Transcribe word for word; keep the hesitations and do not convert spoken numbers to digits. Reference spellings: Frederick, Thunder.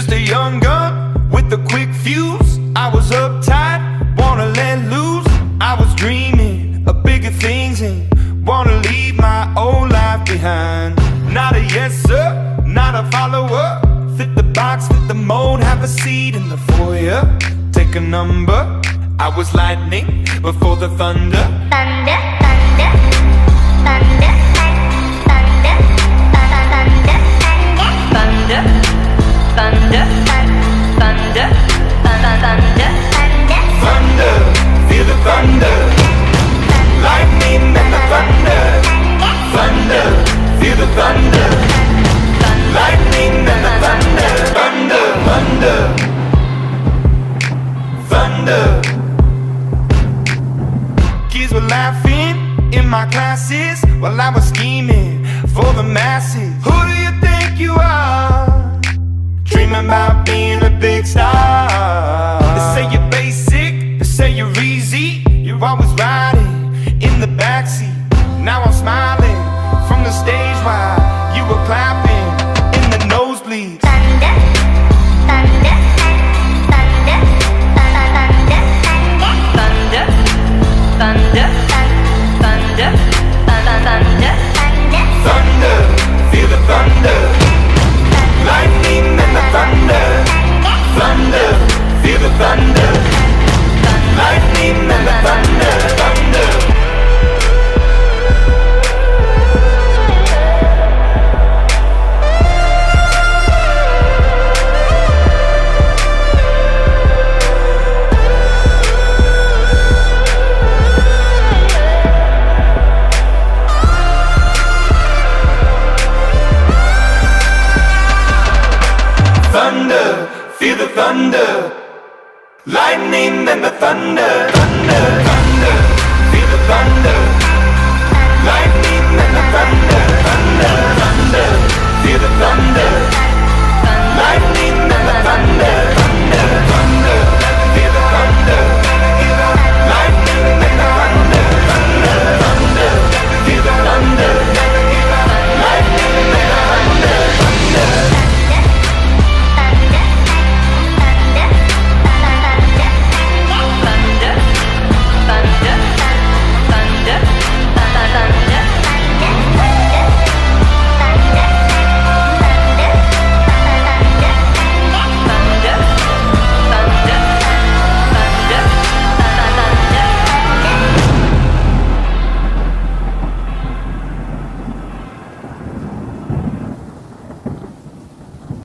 just a young gun with a quick fuse. I was uptight, wanna let loose. I was dreaming of bigger things and wanna leave my old life behind. Not a yes sir, not a follower. Fit the box, fit the mold, have a seat in the foyer. Take a number, I was lightning before the thunder. Thunder, thunder, thunder, thunder, thunder, thunder, thunder, thunder, thunder, thunder, thunder, feel the thunder, lightning and the thunder, thunder, feel the thunder, lightning and the thunder, thunder, thunder, thunder. Were laughing in my classes while I was scheming for the masses. Who do you think you are? Dreaming about being a big star. They say you're basic, they say you're easy. You're always riding in the backseat. Now I'm smiling from the stage while you were clapping in the nosebleeds. Thunder, thunder, thunder, thunder, thunder, thunder, thunder. Thunder, feel the thunder, lightning and the thunder.